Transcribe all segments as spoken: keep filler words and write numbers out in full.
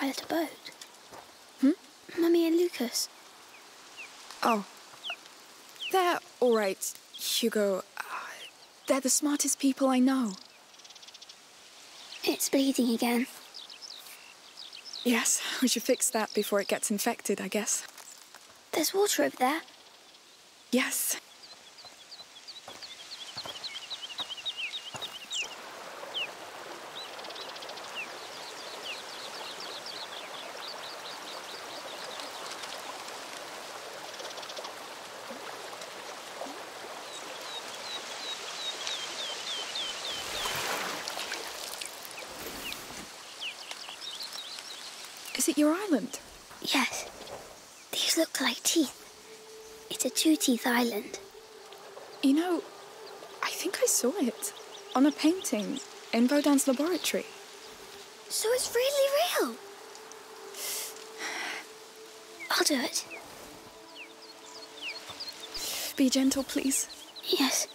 pilot a boat? Hmm? Mummy and Lucas. Oh. They're all right, Hugo. Uh, they're the smartest people I know. It's bleeding again. Yes, we should fix that before it gets infected, I guess. There's water over there. Yes. Is it your island? Yes. These look like teeth. It's a two-teeth island. You know, I think I saw it on a painting in Baudin's laboratory. So it's really real. I'll do it. Be gentle, please. Yes.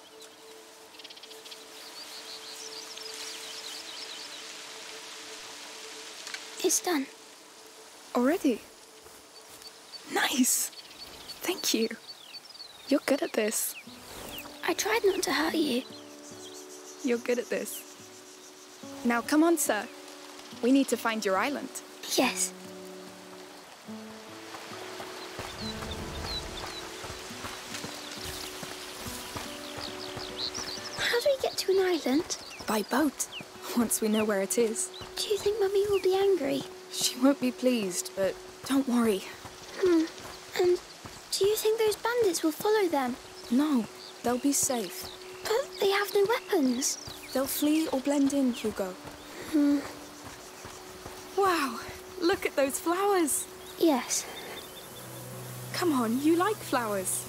It's done. Already? Nice. Thank you. You're good at this. I tried not to hurt you. You're good at this. Now come on, sir. We need to find your island. Yes. How do we get to an island? By boat, once we know where it is. Do you think Mummy will be angry? She won't be pleased, but don't worry. Hmm. And do you think those bandits will follow them? No, they'll be safe. But they have no weapons. They'll flee or blend in, Hugo. Hmm. Wow, look at those flowers. Yes. Come on, you like flowers.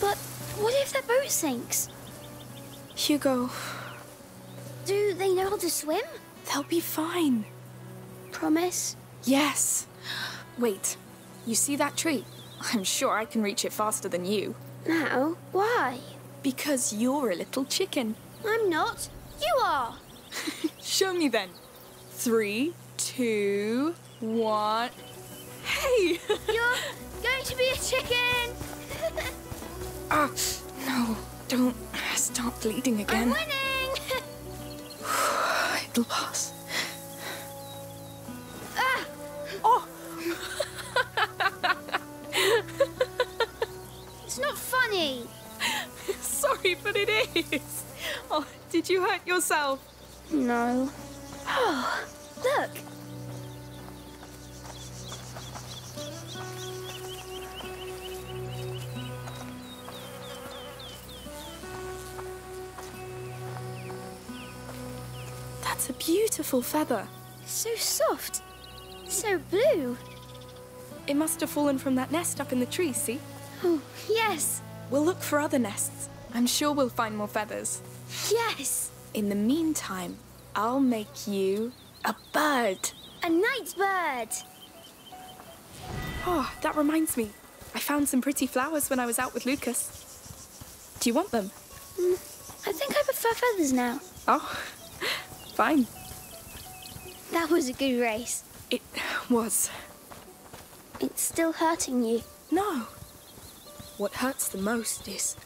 But what if their boat sinks? Hugo... Do they know how to swim? They'll be fine. Promise? Yes. Wait, you see that tree? I'm sure I can reach it faster than you. Now? Why? Because you're a little chicken. I'm not. You are. Show me then. Three, two, one... Hey! You're going to be a chicken! Oh, no. Don't start bleeding again. I'm winning! It'll pass. Ah! Oh! It's not funny. Sorry, but it is. Oh, did you hurt yourself? No. Oh, look. It's a beautiful feather. So soft. So blue. It must have fallen from that nest up in the tree, see? Oh, yes. We'll look for other nests. I'm sure we'll find more feathers. Yes. In the meantime, I'll make you a bird. A night bird. Oh, that reminds me. I found some pretty flowers when I was out with Lucas. Do you want them? Mm, I think I prefer feathers now. Oh. Fine. That was a good race. It was. It's still hurting you. No. What hurts the most is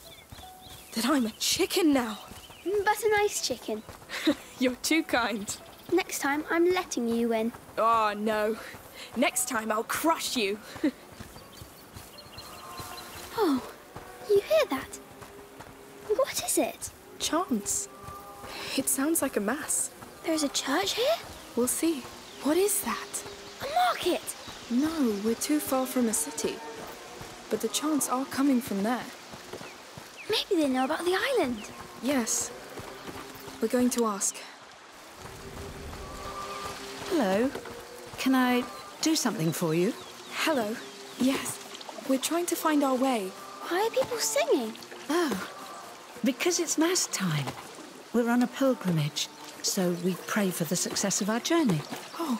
that I'm a chicken now. But a nice chicken. You're too kind. Next time, I'm letting you win. Oh, no. Next time, I'll crush you. Oh, you hear that? What is it? Chants. It sounds like a mass. There's a church here? We'll see. What is that? A market! No, we're too far from a city. But the chants are coming from there. Maybe they know about the island. Yes. We're going to ask. Hello. Can I do something for you? Hello. Yes. We're trying to find our way. Why are people singing? Oh. Because it's mass time. We're on a pilgrimage. So we pray for the success of our journey. Oh,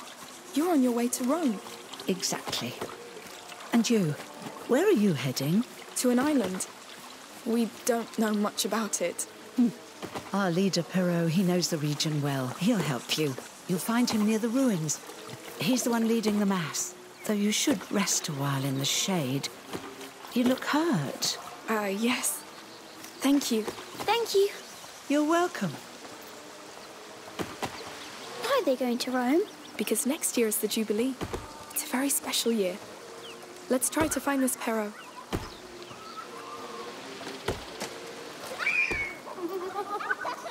you're on your way to Rome. Exactly. And you, where are you heading? To an island. We don't know much about it. Hmm. Our leader, Perrault, he knows the region well. He'll help you. You'll find him near the ruins. He's the one leading the mass, though you should rest a while in the shade. You look hurt. Uh, yes. Thank you. Thank you. You're welcome. Why are they going to Rome? Because next year is the Jubilee. It's a very special year. Let's try to find this Perrault.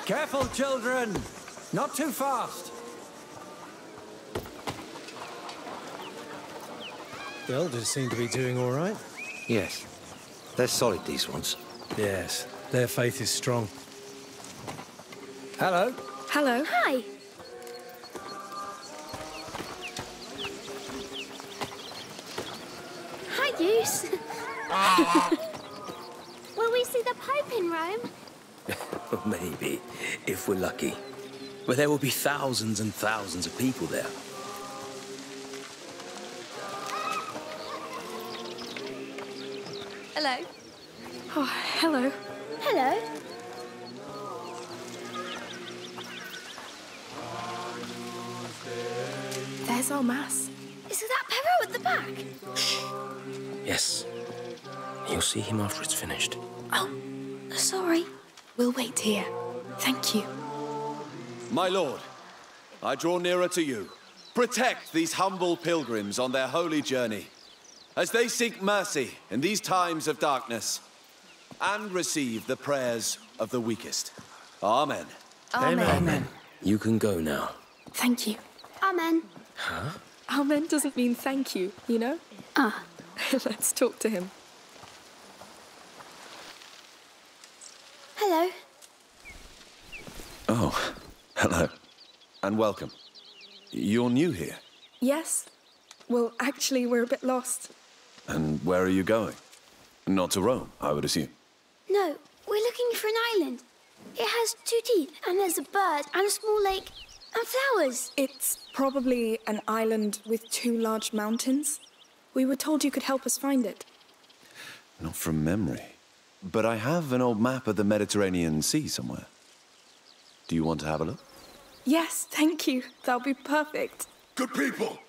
Careful, children! Not too fast! The elders seem to be doing all right. Yes. They're solid, these ones. Yes. Their faith is strong. Hello. Hello. Hi. Hi, Goose. Will we see the Pope in Rome? Maybe, if we're lucky. But there will be thousands and thousands of people there. Hello. Oh, hello. Hello. There's our mass. Is that Perrault at the back? Shh. Yes. You'll see him after it's finished. Oh, sorry. We'll wait here. Thank you. My lord, I draw nearer to you. Protect these humble pilgrims on their holy journey, as they seek mercy in these times of darkness, and receive the prayers of the weakest. Amen. Amen. Amen. You can go now. Thank you. Amen. Huh? Amen doesn't mean thank you, you know? Ah. Let's talk to him. Hello. Oh, hello. And welcome. You're new here? Yes. Well, actually, we're a bit lost. And where are you going? Not to Rome, I would assume. No, we're looking for an island. It has two teeth, and there's a bird, and a small lake, and flowers. It's probably an island with two large mountains. We were told you could help us find it. Not from memory. But I have an old map of the Mediterranean Sea somewhere. Do you want to have a look? Yes, thank you. That'll be perfect. Good people!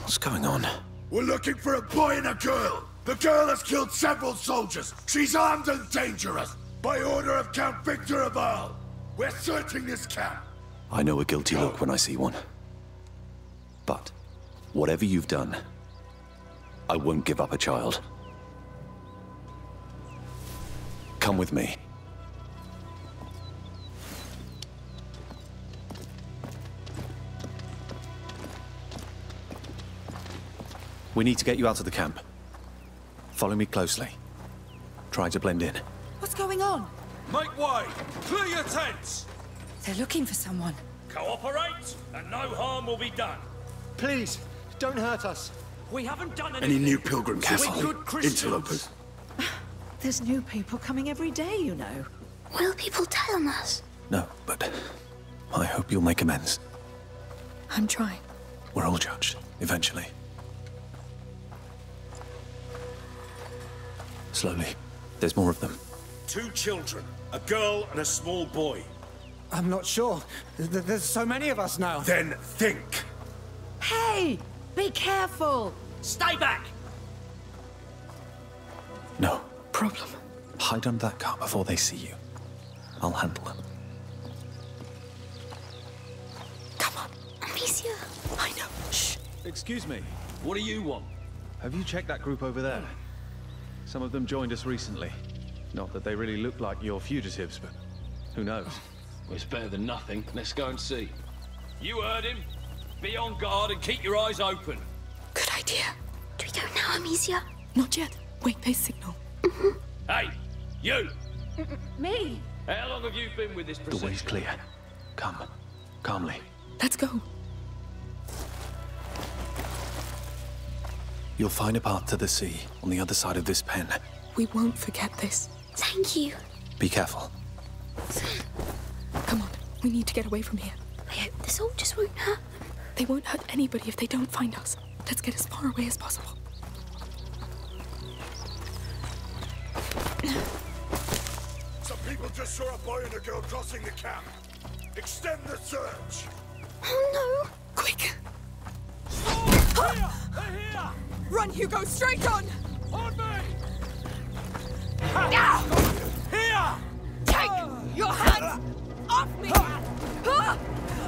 What's going on? We're looking for a boy and a girl. The girl has killed several soldiers. She's armed and dangerous. By order of Count Victor of Arles. We're searching this camp. I know a guilty look when I see one. But whatever you've done, I won't give up a child. Come with me. We need to get you out of the camp. Follow me closely. Try to blend in. What's going on? Make way! Clear your tents! They're looking for someone. Cooperate, and no harm will be done. Please, don't hurt us. We haven't done anything. Any new pilgrims? Interlopers. There's new people coming every day, you know. Will people tell on us? No, but I hope you'll make amends. I'm trying. We're all judged, eventually. Slowly. There's more of them. Two children, a girl and a small boy. I'm not sure. There's so many of us now. Then think. Hey! Be careful! Stay back! No problem. Hide under that car before they see you. I'll handle them. Come on, Amicia. I know. Shh. Excuse me. What do you want? Have you checked that group over there? Some of them joined us recently. Not that they really look like your fugitives, but who knows? Well, it's better than nothing. Let's go and see. You heard him. Be on guard and keep your eyes open. Good idea. Do we go now, Amicia? Not yet. Wait for a signal. Mm-hmm. Hey, you! Me? How long have you been with this procession? The way's clear. Come. Calmly. Let's go. You'll find a path to the sea on the other side of this pen. We won't forget this. Thank you. Be careful. Come on. We need to get away from here. I hope the soldiers won't hurt. They won't hurt anybody if they don't find us. Let's get as far away as possible. just saw a boy and a girl crossing the camp. Extend the search. Oh no! Quick! They're here! They're here! Run, Hugo! Straight on! On me! Now! Here! Take uh, your hands uh, off me! Uh, uh,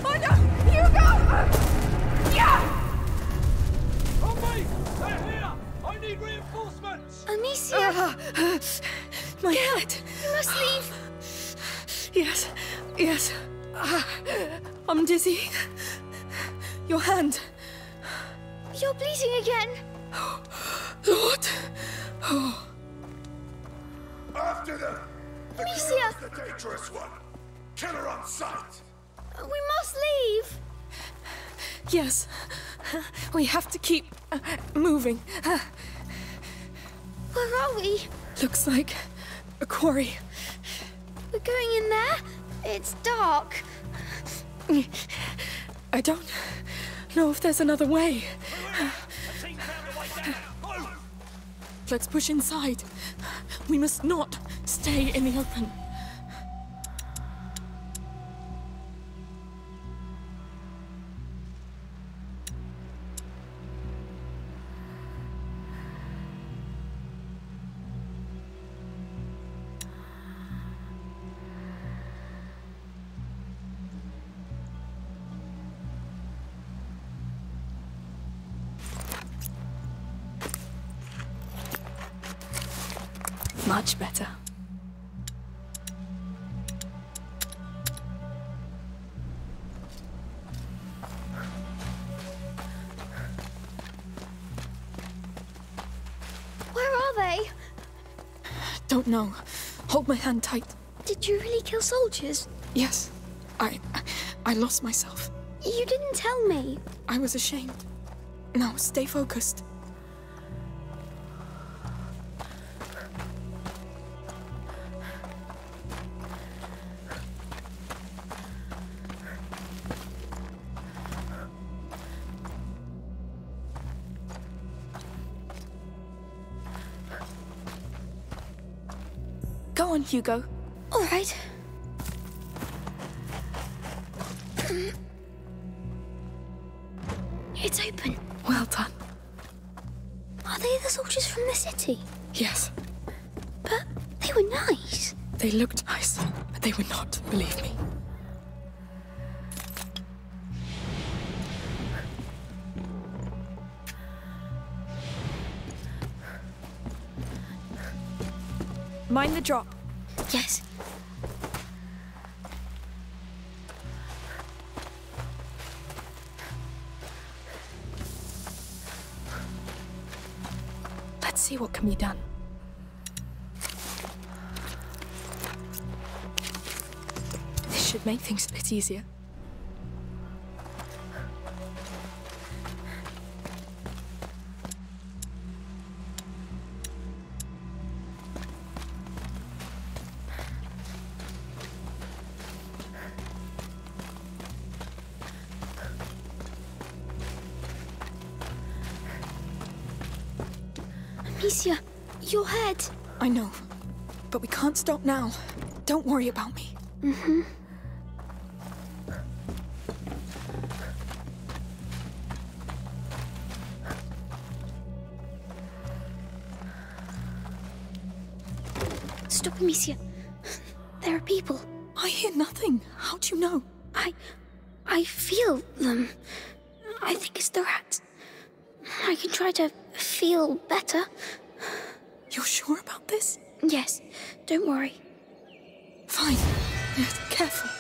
oh no! Hugo! Uh, yeah! On me! They're here! I need reinforcements! Amicia! Uh, uh, my head! You must leave! Yes, yes. Uh, I'm dizzy. Your hand. You're bleeding again. Oh, Lord. Oh. After them. The Misia. The dangerous one. Kill her on sight. We must leave. Yes. We have to keep uh, moving. Uh, Where are we? Looks like a quarry. We're going in there? It's dark. I don't know if there's another way. Let's push inside. We must not stay in the open. Much better. Where are they? Don't know. Hold my hand tight. Did you really kill soldiers? Yes. I... I lost myself. You didn't tell me. I was ashamed. Now, stay focused. Go on, Hugo. All right. It's open. Well done. Are they the soldiers from the city? Yes. But they were nice. They looked nice, but they were not, believe me. Mind the drop. Yes. Let's see what can be done. This should make things a bit easier. Amicia, your head. I know, but we can't stop now. Don't worry about me. Mm-hmm. Stop, Amicia. There are people. I hear nothing. How do you know? I... I feel them. I think it's the rats. I can try to feel better. You're sure about this? Yes. Don't worry. Fine. Yes, careful.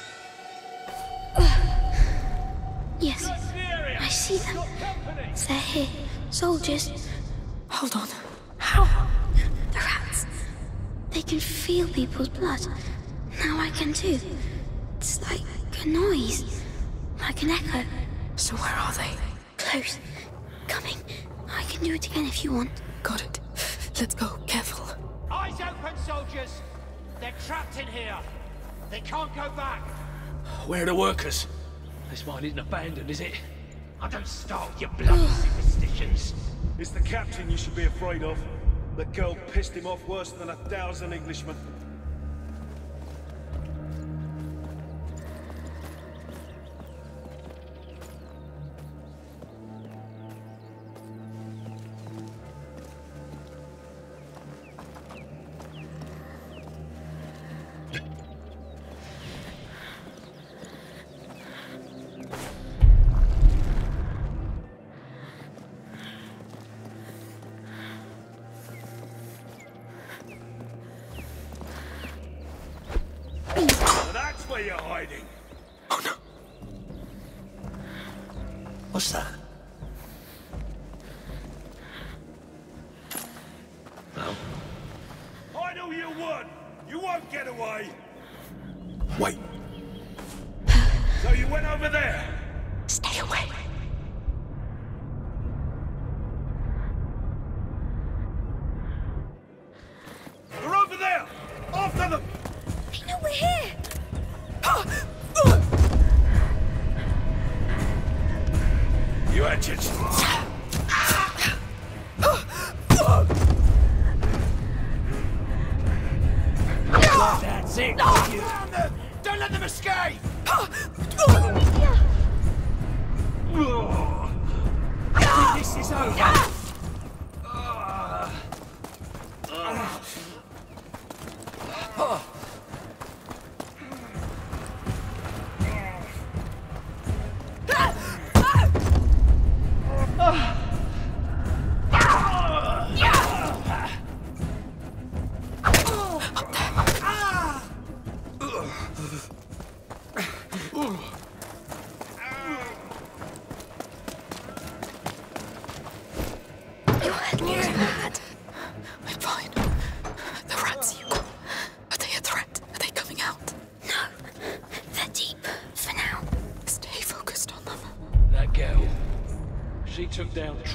Yes. I see them. They're here. Soldiers. Hold on. How? The rats. They can feel people's blood. Now I can too. It's like a noise. Like an echo. So where are they? Close. Coming. I can do it again if you want. Got it. Let's go. Careful. Eyes open, soldiers! They're trapped in here. They can't go back. Where are the workers? This mine isn't abandoned, is it? I don't start with your bloody superstitions. It's the captain you should be afraid of. The girl pissed him off worse than a thousand Englishmen. hiding. Oh no. What's that? No. I know you would. You won't get away. Wait. So you went over there. Stay away.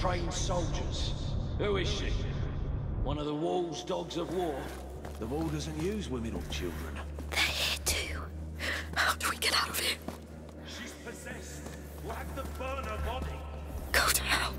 Trained soldiers. Who is she? One of the wall's dogs of war. The wall doesn't use women or children. They're here too. How do we get out of here? She's possessed. We'll have to burn her body. Go to hell.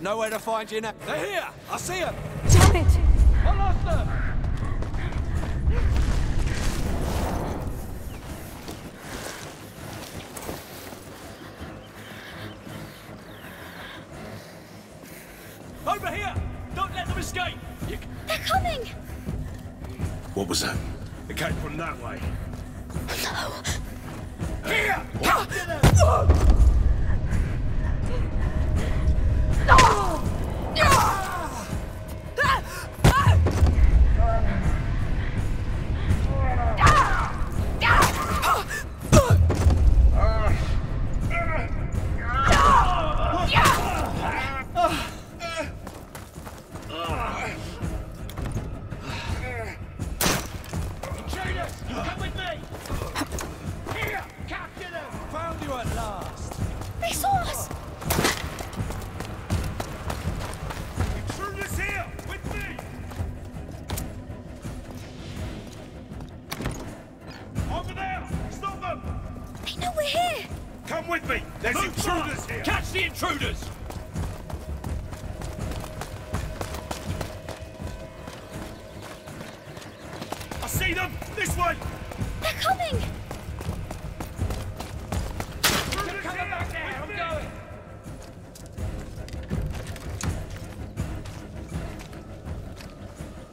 Nowhere to find you now. They're here! I see them! Damn it! I lost them! Over here! Don't let them escape! You... They're coming! What was that? It came from that way. No! Here! What? Intruders! I see them! This way! They're coming! They're coming back now! I'm going!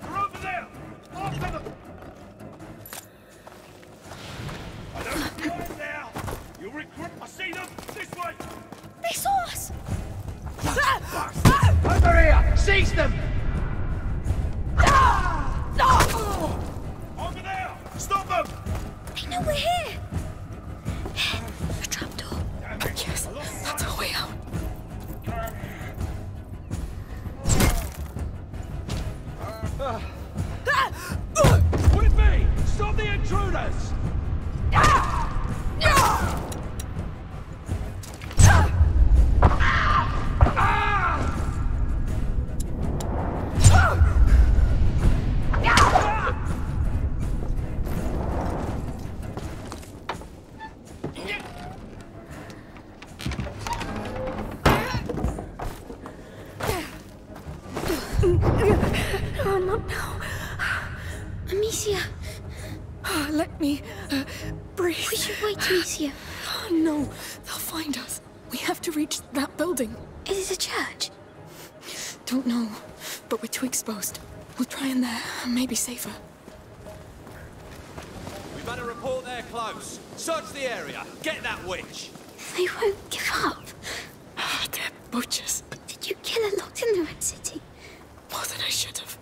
They're over there! After them! I don't know it now! You'll regret... I see them! This way! They saw us! Over here! Seize them! Over there! Stop them! They know we're here! A trapdoor. Yes, that's our way out. With me! Stop the intruders! Uh, let me uh, breathe. We should wait, Amicia. Oh, no, they'll find us. We have to reach that building. It is a church. Don't know, but we're too exposed. We'll try in there, maybe safer. We've had a report they're close. Search the area. Get that witch. They won't give up. Ah, oh, they're butchers. Did you kill her locked in the Red City? More than I should have.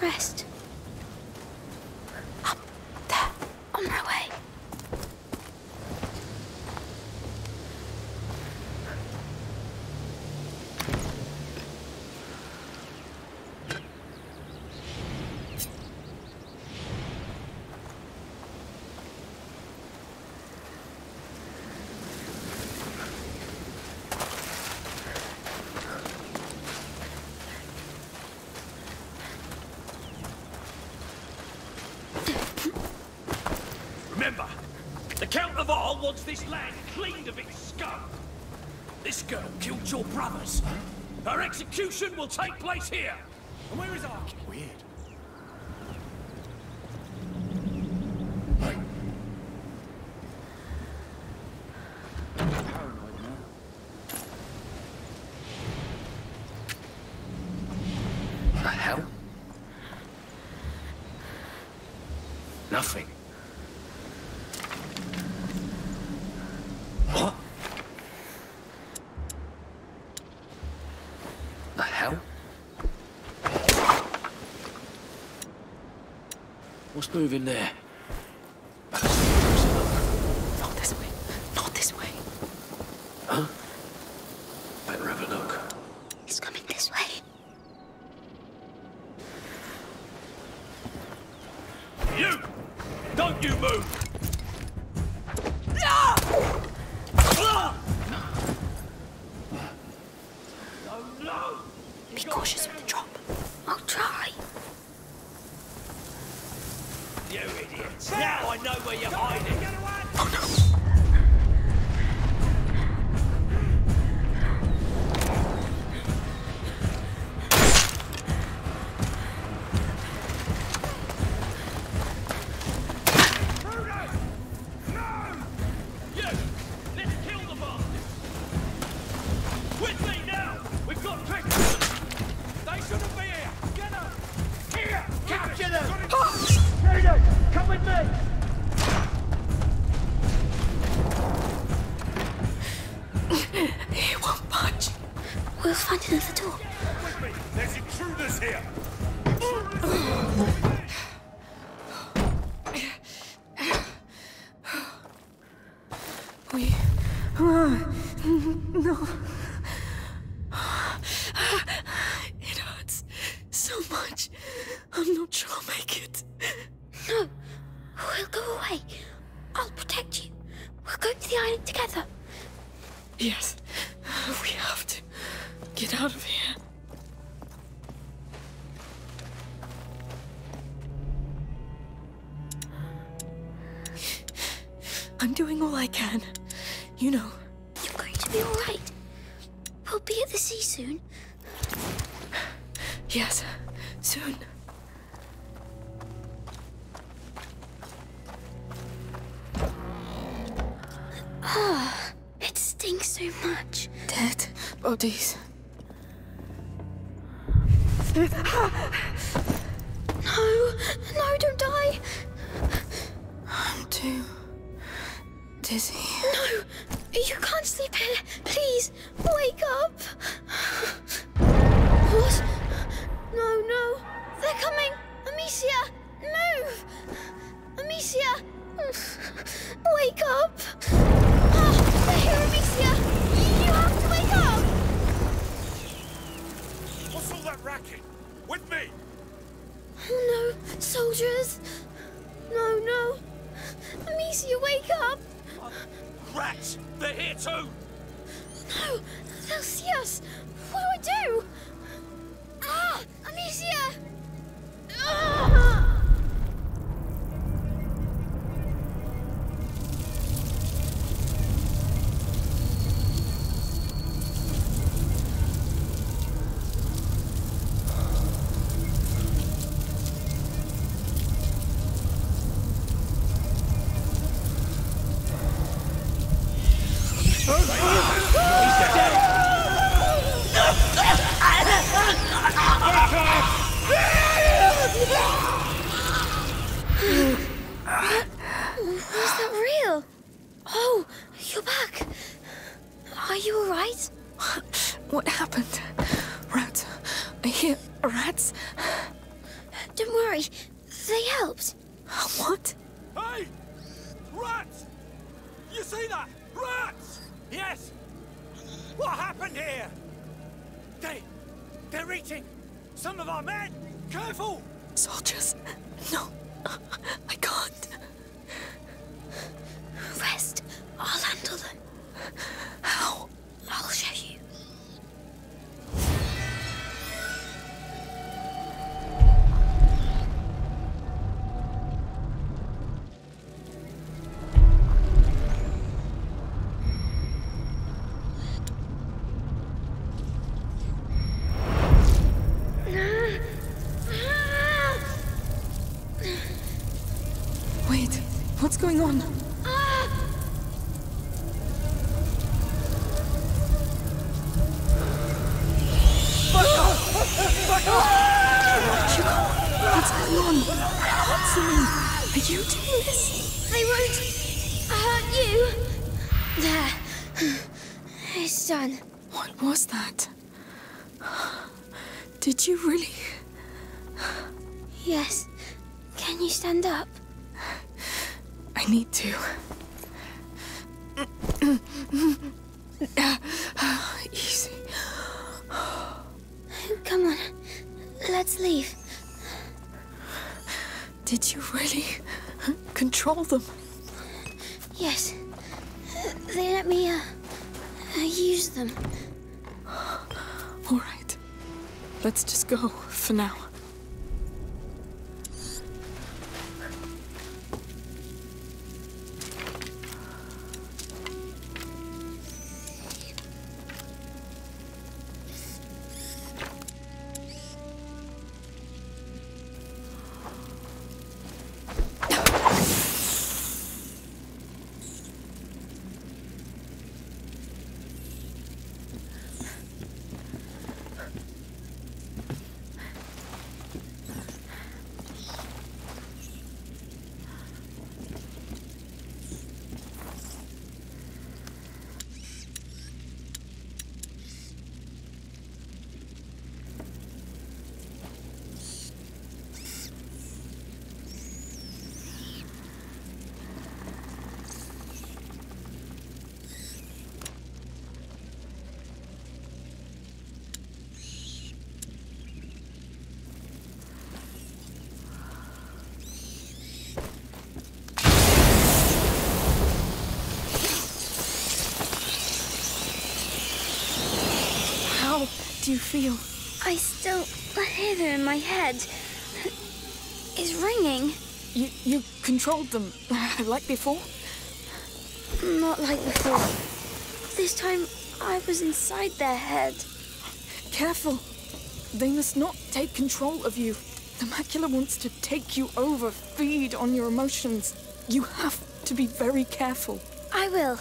Rest. Up there, on my way. Remember, the Count of Arles wants this land cleaned of its scum. This girl killed your brothers. Her execution will take place here. And where is our... Weird. What the hell? Nothing. What's moving there? Not this way. Not this way. Huh? Better have a look. It's coming this way. You! Don't you move! Be cautious with the drop. I'll try. You idiots! Now I know where you're hiding! Oh no! No! You! Let's kill the bastards! With me now! We've got prisoners! They shouldn't be here! Get them! Here! Capture them! Come with me! He won't budge. We'll find another door. Come with me. There's intruders here. We... No. It hurts so much. I'm not sure I'll make it. No, we'll go away. I'll protect you. We'll go to the island together. Yes, we have to get out of here. I'm doing all I can. You know. You're going to be all right. We'll be at the sea soon. Yes, soon. Ah, it stinks so much. Dead bodies. No, no, don't die. I'm too dizzy. No, you can't sleep here. Please, wake up. What? No, no, they're coming. Amicia, move. Amicia, wake up. They're here, Amicia! You have to wake up! What's all that racket? With me! Oh no, soldiers! No, no! Amicia, wake up! Uh, rats! They're here too! No! They'll see us! What do I do? Ah! Amicia! Ah! What's going on? Them. Yes, they let me uh, uh, use them. All right, let's just go for now. How do you feel? I still hear them in my head. It's ringing. You you controlled them like before? Not like before. This time I was inside their head. Careful. They must not take control of you. The macula wants to take you over, feed on your emotions. You have to be very careful. I will.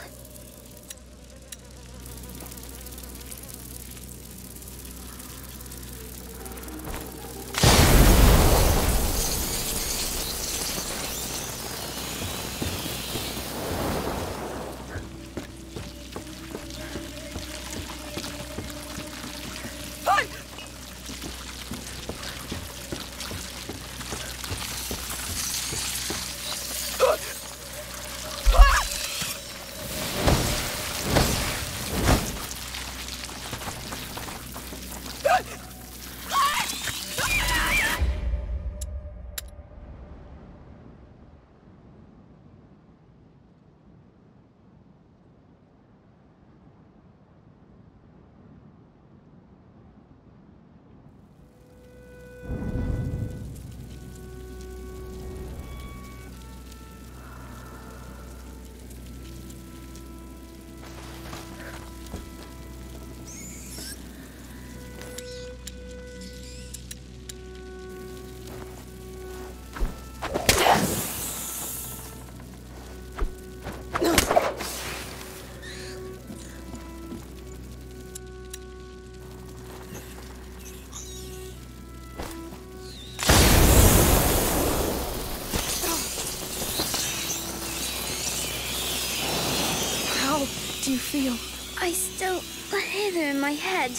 feel? I still have them in my head.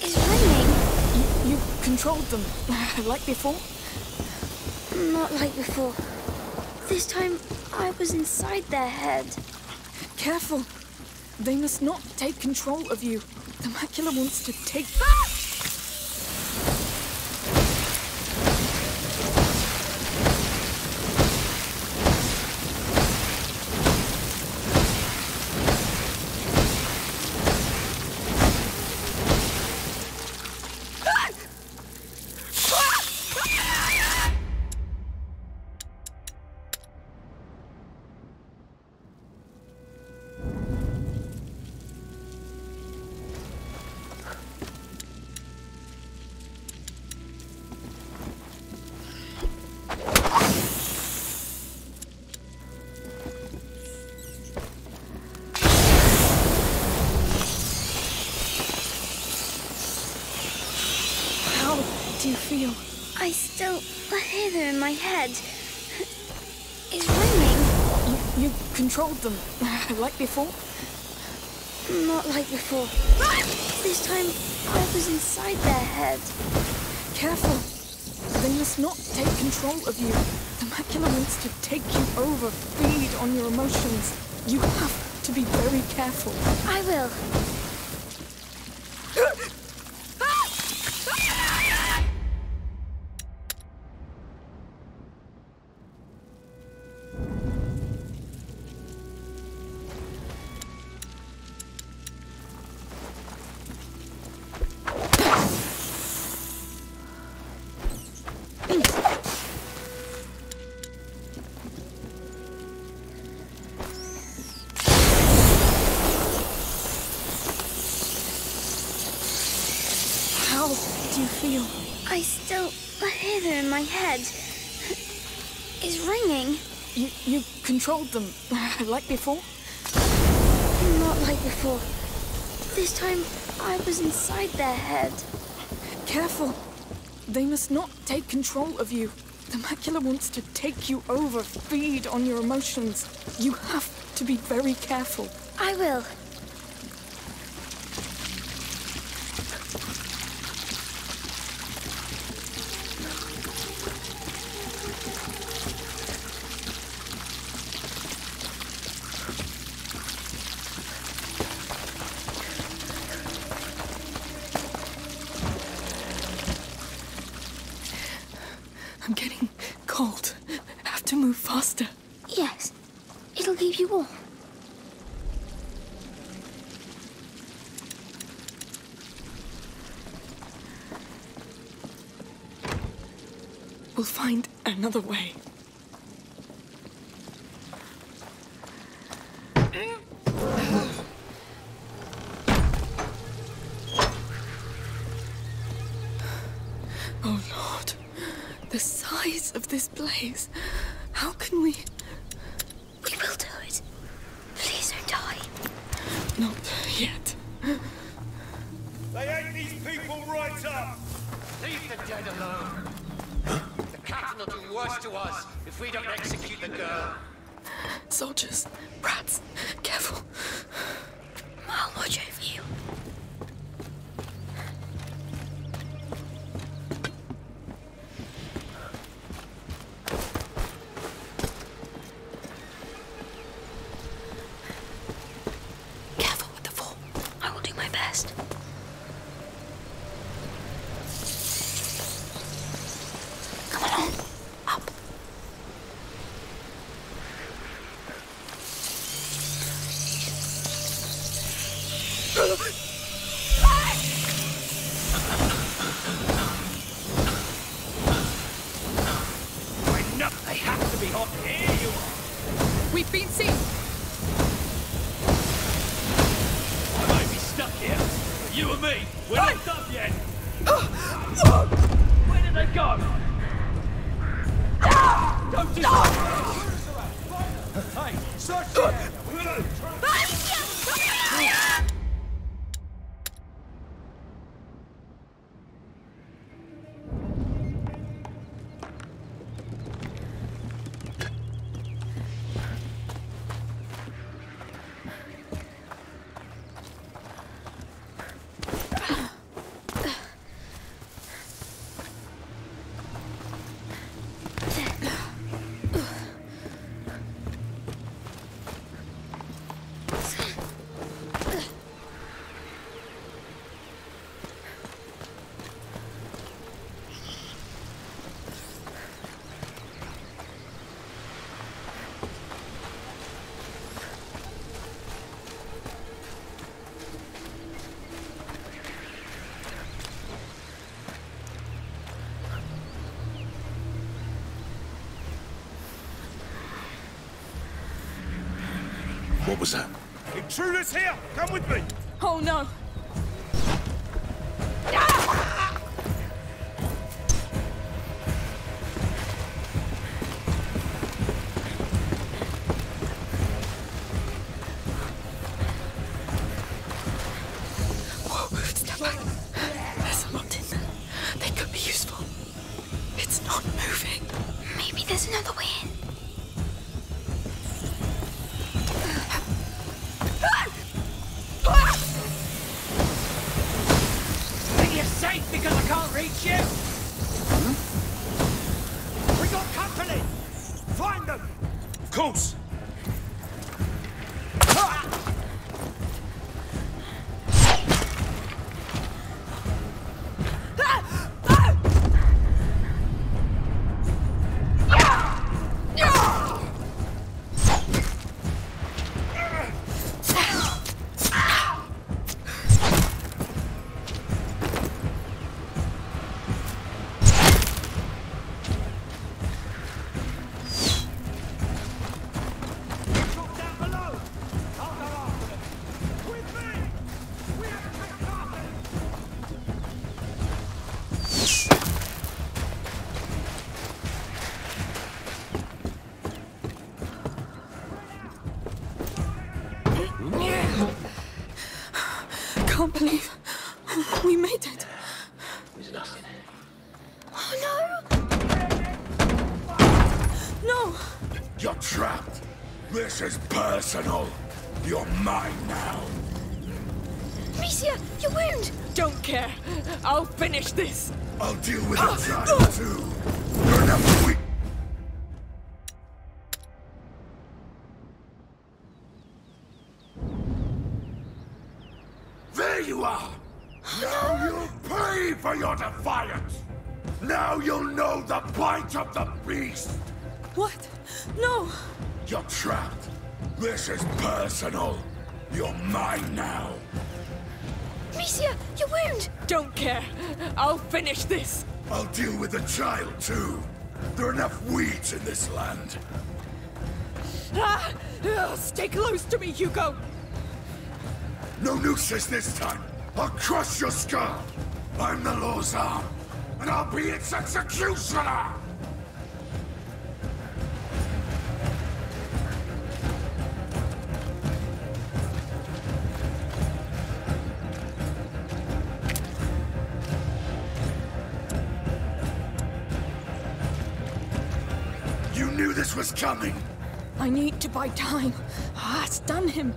It's raining. You, you controlled them, like before? Not like before. This time, I was inside their head. Careful. They must not take control of you. The macula wants to take... Ah! I still hear them in my head. It's raining. You, you controlled them, like before? Not like before. This time, I was inside their head. Careful. They must not take control of you. The macula wants to take you over, feed on your emotions. You have to be very careful. I will. I still hear them in my head. It's ringing. You, you controlled them, like before? Not like before. This time, I was inside their head. Careful. They must not take control of you. The macula wants to take you over, feed on your emotions. You have to be very careful. I will. I'm getting cold. I have to move faster. Yes. It'll keep you warm. We'll find another way. Oh, Lord. The size of this place. How can we... We will do it. Please don't die. Not yet. They ate these people right up. Leave the dead alone. Huh? The cat will do worse to us if we don't execute the girl. Soldiers, rats, careful. I'll watch over you. We've been seen! I might be stuck here. You and me, we're not oh. done yet! Oh. Where did they go? Ah. Don't do that! Hey, search oh. What was that? Intruders here! Come with me! Oh no! Ah! Whoa, step back. There's a lot in there. They could be useful. It's not moving. Maybe there's another way in. Because I can't reach you! Hmm? We got company! Find them! Of course! This is personal. You're mine now. Misia, your wound! Don't care. I'll finish this. I'll deal with oh, it oh. too. You're enough weak. There you are. Now you'll pay for your defiance. Now you'll know the bite of the beast. What? No. You're trapped. This is personal. You're mine now. Amicia, your wound! Don't care. I'll finish this. I'll deal with the child, too. There are enough weeds in this land. Ah, oh, stay close to me, Hugo. No nooses this time. I'll crush your skull. I'm the law's arm, and I'll be its executioner! This was coming. I need to buy time. Ah, stun him.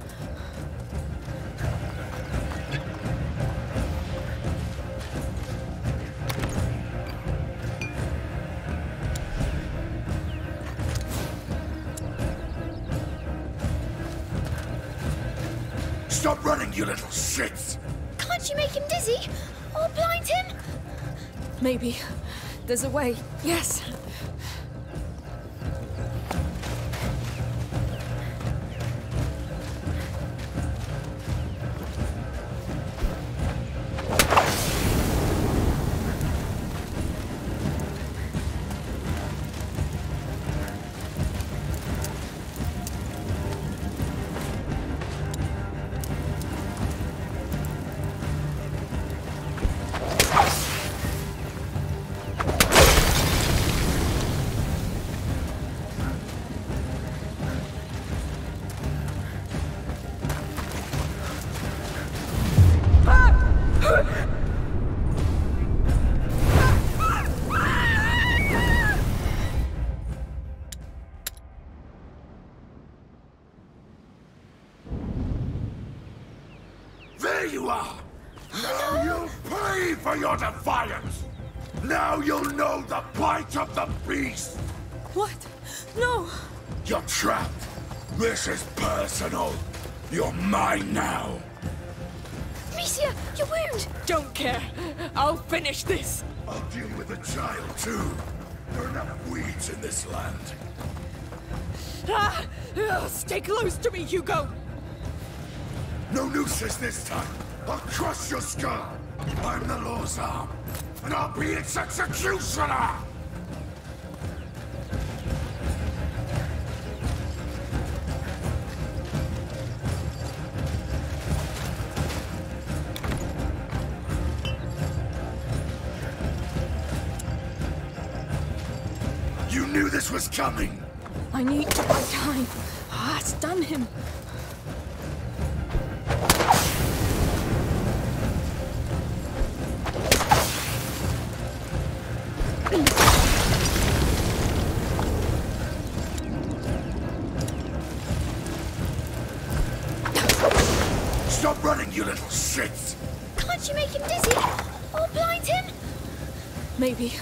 Stop running, you little shits! Can't you make him dizzy? Or blind him? Maybe. There's a way. Yes. Your defiance! Now you'll know the bite of the beast! What? No! You're trapped. This is personal. You're mine now. Misia, your wound! Don't care. I'll finish this. I'll deal with the child, too. There are enough weeds in this land. Ah! Oh, stay close to me, Hugo! No nooses this time. I'll crush your skull. I'm the law's arm, and I'll be its executioner! knew this was coming! I need to buy time. Ah, stun him! Stop running, you little shits! Can't you make him dizzy? Or blind him? Maybe.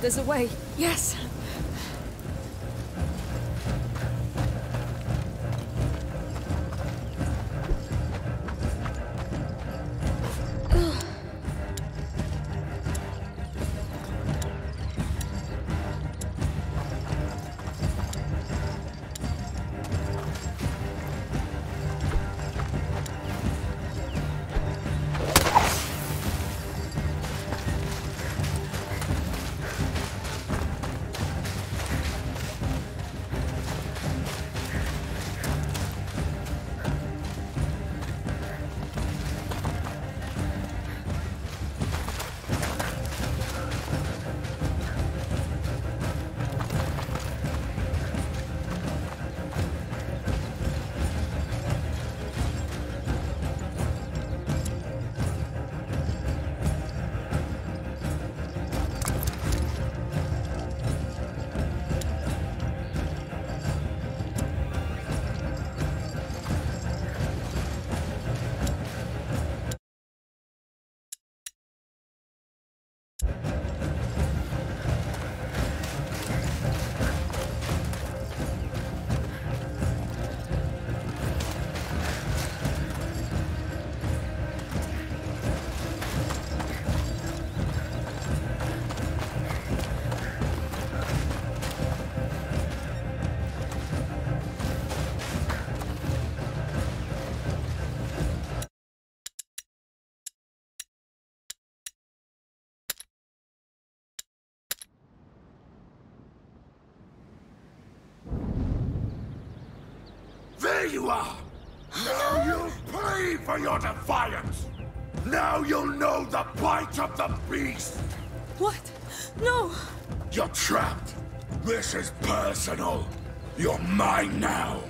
There's a way. Yes. There you are! Now you'll pay for your defiance! Now you'll know the bite of the beast! What? No! You're trapped! This is personal! You're mine now!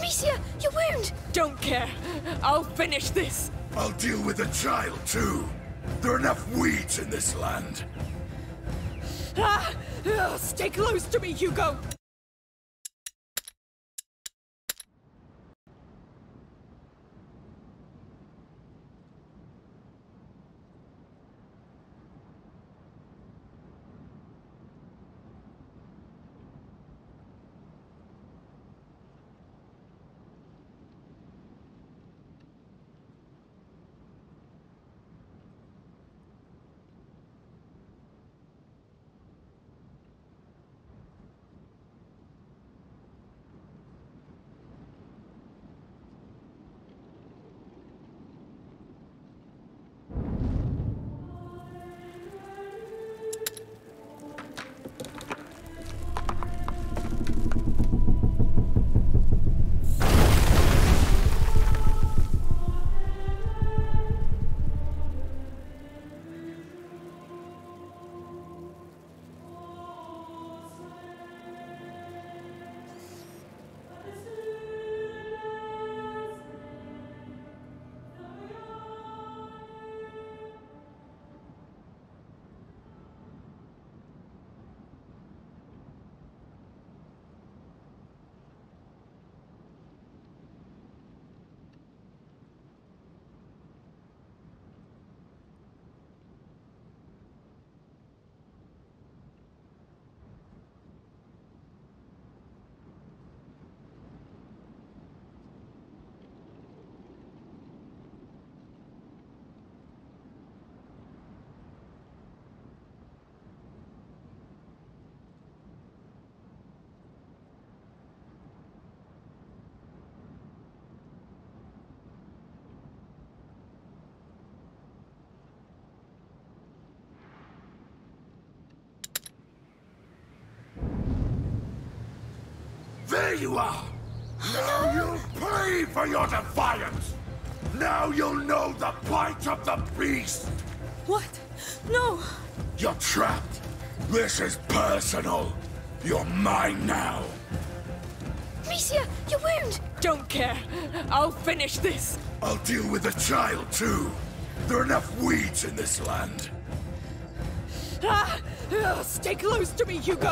Misia, your wound! Don't care! I'll finish this! I'll deal with the child, too! There are enough weeds in this land! Ah! Oh, stay close to me, Hugo! There you are! Now you'll pay for your defiance! Now you'll know the bite of the beast! What? No! You're trapped! This is personal. You're mine now. Misia, your wound! Don't care. I'll finish this. I'll deal with the child, too. There are enough weeds in this land. Ah! Oh, stay close to me, Hugo!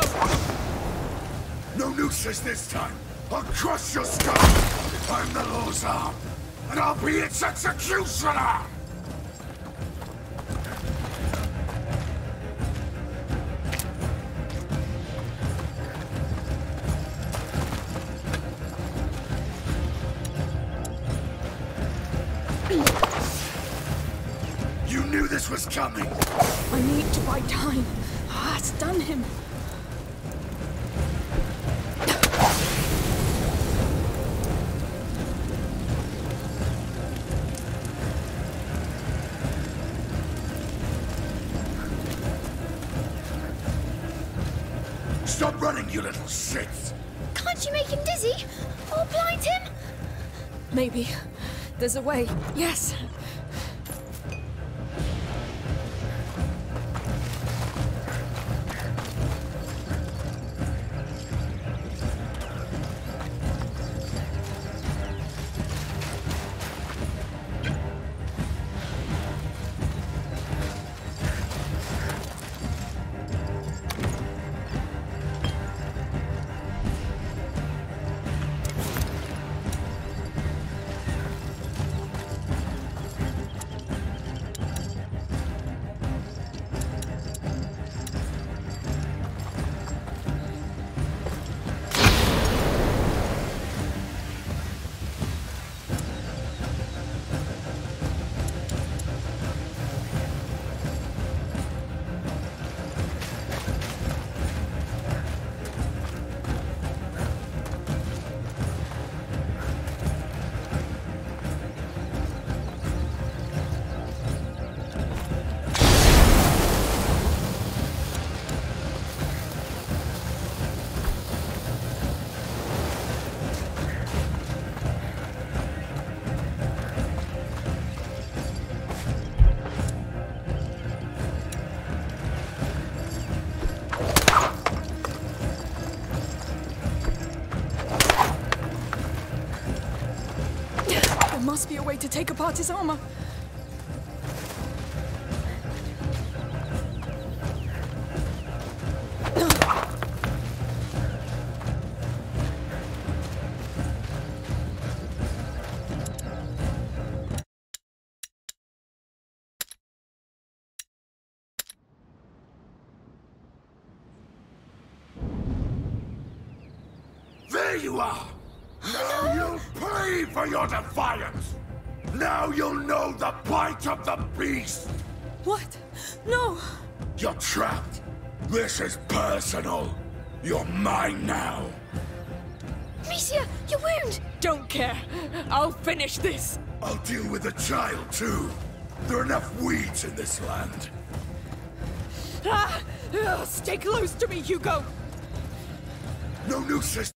No nooses this time. I'll crush your skull. I'm the law's arm, and I'll be its executioner! Was coming. I need to buy time. Ah, stun him. Stop running, you little shit. Can't you make him dizzy? Or blind him? Maybe. There's a way. Yes. Must be a way to take apart his armor. There you are! Now you'll pay for your defiance! Now you'll know the bite of the beast! What? No! You're trapped! This is personal! You're mine now! Misia, your wound! Don't care! I'll finish this! I'll deal with the child, too! There are enough weeds in this land! Ah! Oh, stay close to me, Hugo! No nooses!